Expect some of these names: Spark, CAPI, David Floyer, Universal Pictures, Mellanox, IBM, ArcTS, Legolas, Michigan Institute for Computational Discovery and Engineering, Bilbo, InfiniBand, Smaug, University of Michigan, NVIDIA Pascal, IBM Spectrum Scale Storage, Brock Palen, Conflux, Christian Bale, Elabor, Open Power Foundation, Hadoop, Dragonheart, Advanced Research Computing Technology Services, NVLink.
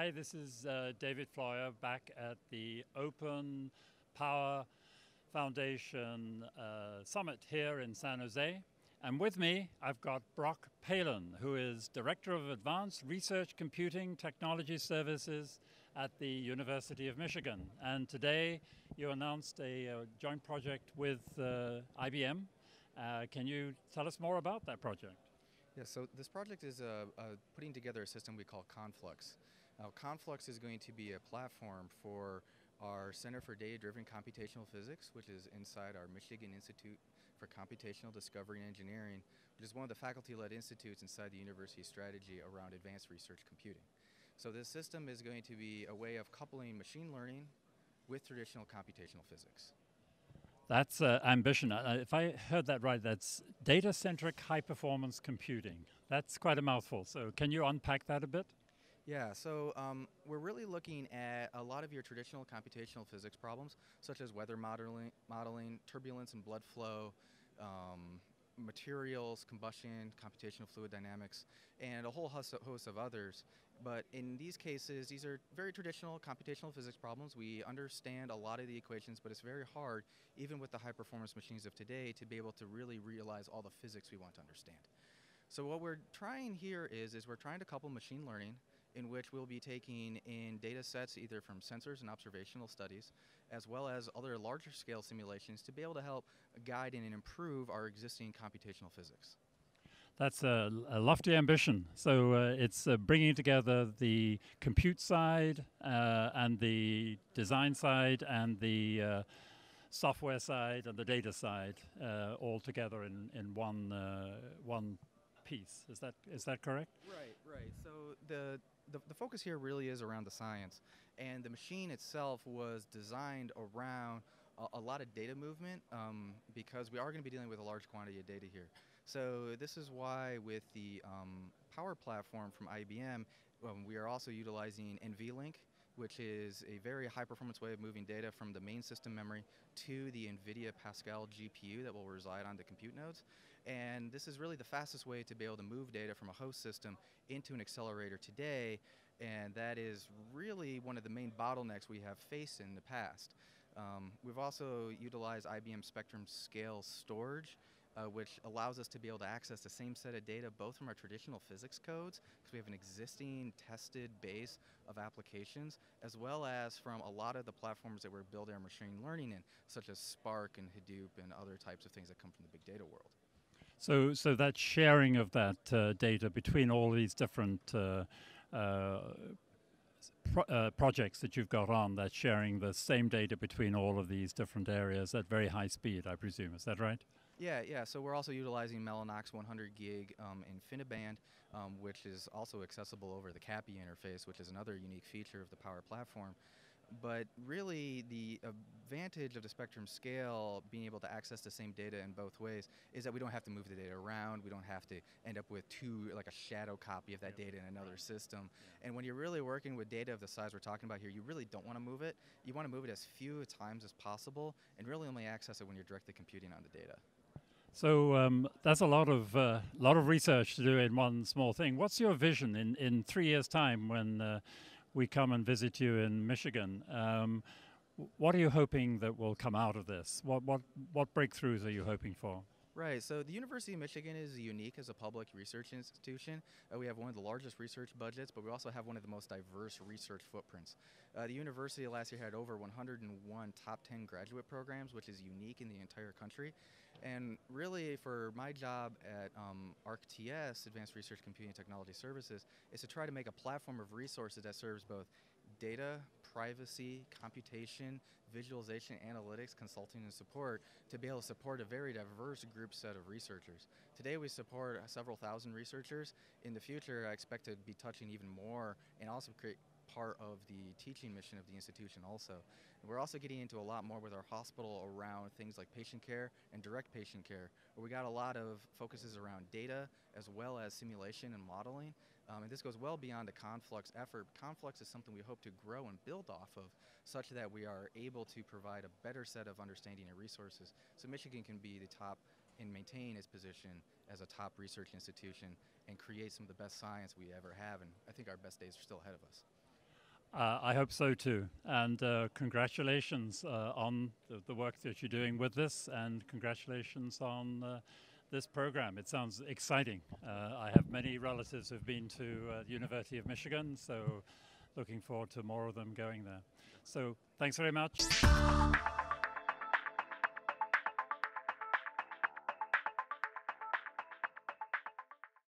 Hi, this is David Floyer back at the Open Power Foundation Summit here in San Jose. And with me, I've got Brock Palen, who is Director of Advanced Research Computing Technology Services at the University of Michigan. And today, you announced a joint project with IBM. Can you tell us more about that project? Yeah, so this project is putting together a system we call Conflux. Now, Conflux is going to be a platform for our Center for Data-Driven Computational Physics, which is inside our Michigan Institute for Computational Discovery and Engineering, which is one of the faculty-led institutes inside the university's strategy around advanced research computing. So this system is going to be a way of coupling machine learning with traditional computational physics. That's ambition. If I heard that right, that's data-centric high-performance computing. That's quite a mouthful. So can you unpack that a bit? Yeah, so we're really looking at a lot of your traditional computational physics problems, such as weather modeling, turbulence and blood flow, materials, combustion, computational fluid dynamics, and a whole host of others. But in these cases, these are very traditional computational physics problems. We understand a lot of the equations, but it's very hard, even with the high-performance machines of today, to be able to really realize all the physics we want to understand. So what we're trying here is we're trying to couple machine learning, in which we'll be taking in data sets either from sensors and observational studies, as well as other larger scale simulations to be able to help guide and improve our existing computational physics. That's a lofty ambition. So it's bringing together the compute side and the design side and the software side and the data side all together in one piece. Is that correct? Right, right. So the focus here really is around the science, and the machine itself was designed around a lot of data movement because we are going to be dealing with a large quantity of data here. So this is why with the Power platform from IBM, we are also utilizing NVLink, which is a very high-performance way of moving data from the main system memory to the NVIDIA Pascal GPU that will reside on the compute nodes. And this is really the fastest way to be able to move data from a host system into an accelerator today, and that is really one of the main bottlenecks we have faced in the past. We've also utilized IBM Spectrum Scale Storage, which allows us to be able to access the same set of data both from our traditional physics codes, because we have an existing tested base of applications, as well as from a lot of the platforms that we're building our machine learning in, such as Spark and Hadoop and other types of things that come from the big data world. So that sharing of that data between all these different projects that you've got on, that's sharing the same data between all of these different areas at very high speed, I presume. Is that right? Yeah, yeah. So we're also utilizing Mellanox 100 gig InfiniBand, which is also accessible over the CAPI interface, which is another unique feature of the Power platform. But really, the advantage of the Spectrum Scale being able to access the same data in both ways is that we don't have to move the data around. We don't have to end up with like a shadow copy of that data in another system. Yeah. And when you're really working with data of the size we're talking about here, you really don't want to move it. You want to move it as few times as possible and really only access it when you're directly computing on the data. So that's a lot of research to do in one small thing. What's your vision in 3 years' time when we come and visit you in Michigan? What are you hoping that will come out of this? What breakthroughs are you hoping for? Right, so the University of Michigan is unique as a public research institution. We have one of the largest research budgets, but we also have one of the most diverse research footprints. The university last year had over 101 top 10 graduate programs, which is unique in the entire country. And really, for my job at ArcTS, Advanced Research Computing Technology Services, is to try to make a platform of resources that serves both data, privacy, computation, visualization, analytics, consulting, and support to be able to support a very diverse group set of researchers. Today we support several thousand researchers. In the future, I expect to be touching even more and also create part of the teaching mission of the institution also. And we're also getting into a lot more with our hospital around things like patient care and direct patient care, where we got a lot of focuses around data as well as simulation and modeling. And this goes well beyond the Conflux effort. Conflux is something we hope to grow and build off of, such that we are able to provide a better set of understanding and resources, so Michigan can be the top and maintain its position as a top research institution and create some of the best science we ever have, and I think our best days are still ahead of us. I hope so too, and congratulations on the work that you're doing with this, and congratulations on this program. It sounds exciting. I have many relatives who've been to the University of Michigan, so looking forward to more of them going there. So thanks very much.